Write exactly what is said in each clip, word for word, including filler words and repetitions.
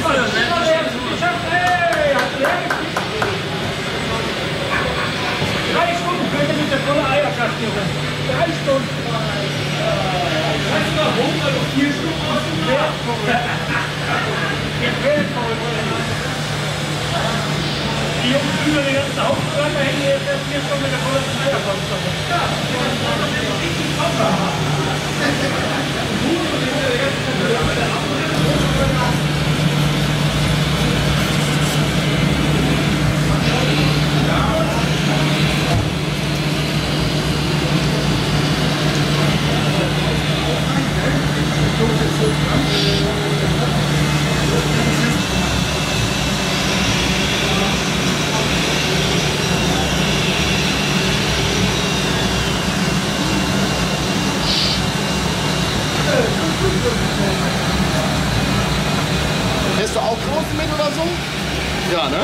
Drei Stunden könnte mit der volle Eierkast hier sein. Drei Stunden. Weißt du warum? Weil du vier Stunden aus dem Meer die Jungs über den ganzen Hauptgang hängen jetzt erst vier Stunden mit der vollen Eierkast. Ja, das ist richtig Koffer. Hast du auch Großen mit oder so? Ja, ne?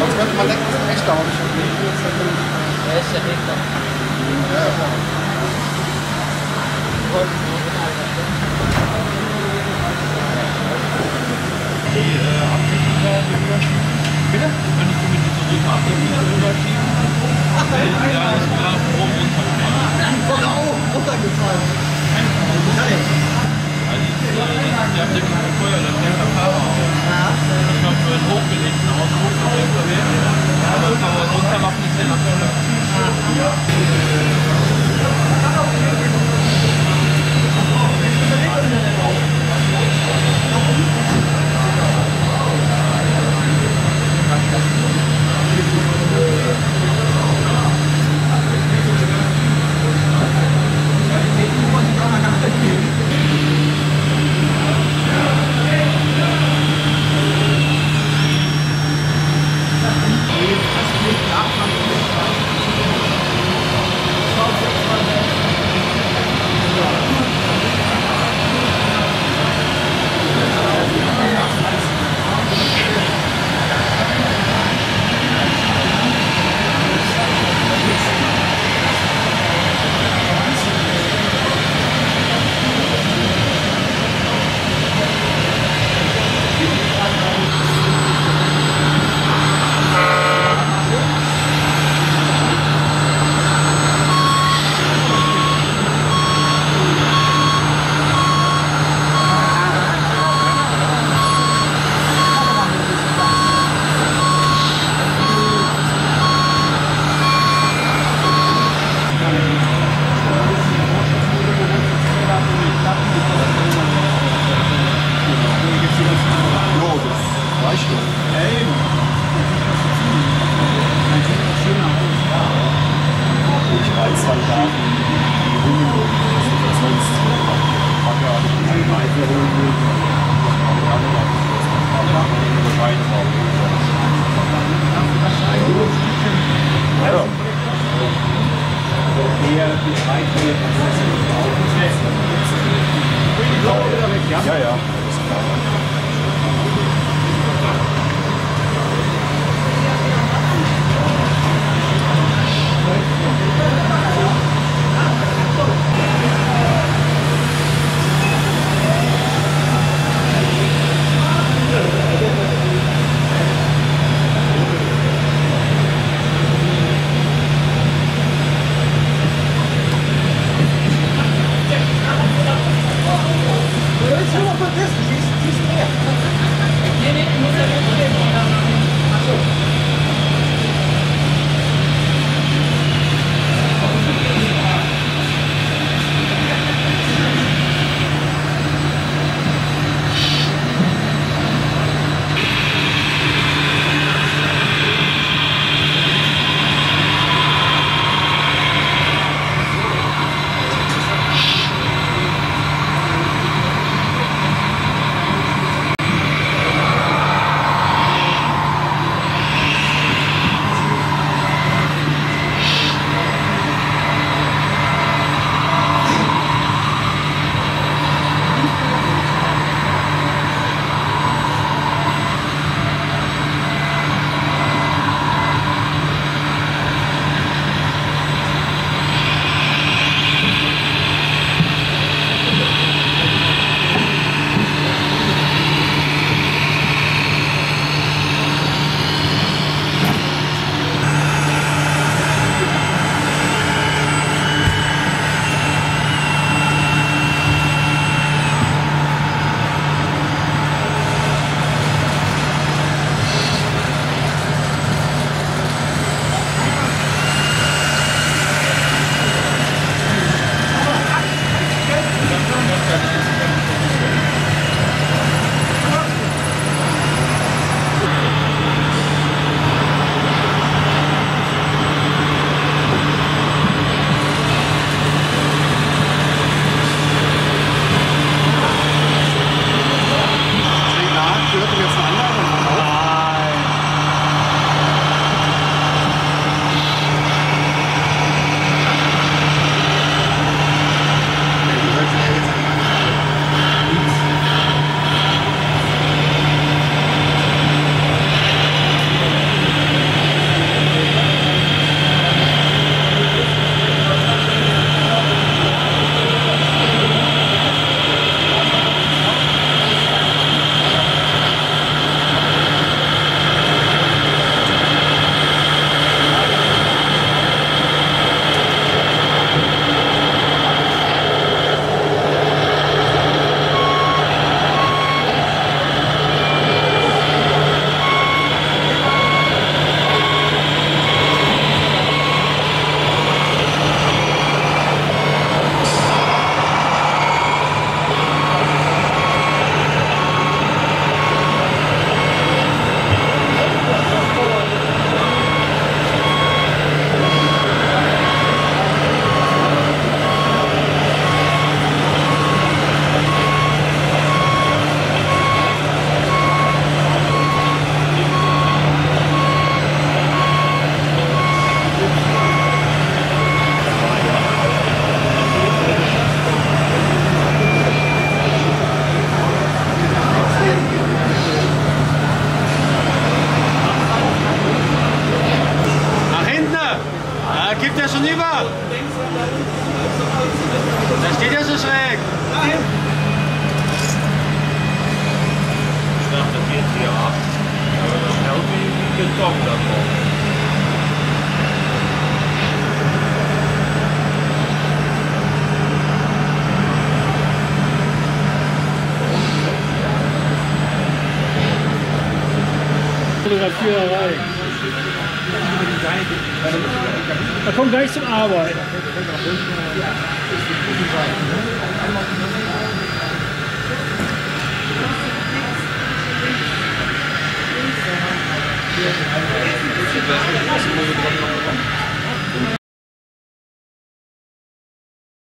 Sonst könnte man denken, das ist echt dauernd. Er ist ja weg da. Ja, ja. Bitte? Wenn ich mit diesem Rücken abnehmen wieder rüberschieben? Ach, da hinten. Ja, ist gerade oben runtergefallen. Von da oben runtergefallen. Die haben den Feuer, das ist der Fahrer auch. Ich glaube, für den hochgelegten Haus hoch noch irgendwo weg. Aber runter macht nichts hin. Ja. kommt da drauf. Fotografiererei. Da kommt gleich zum Arbeiten. Ja.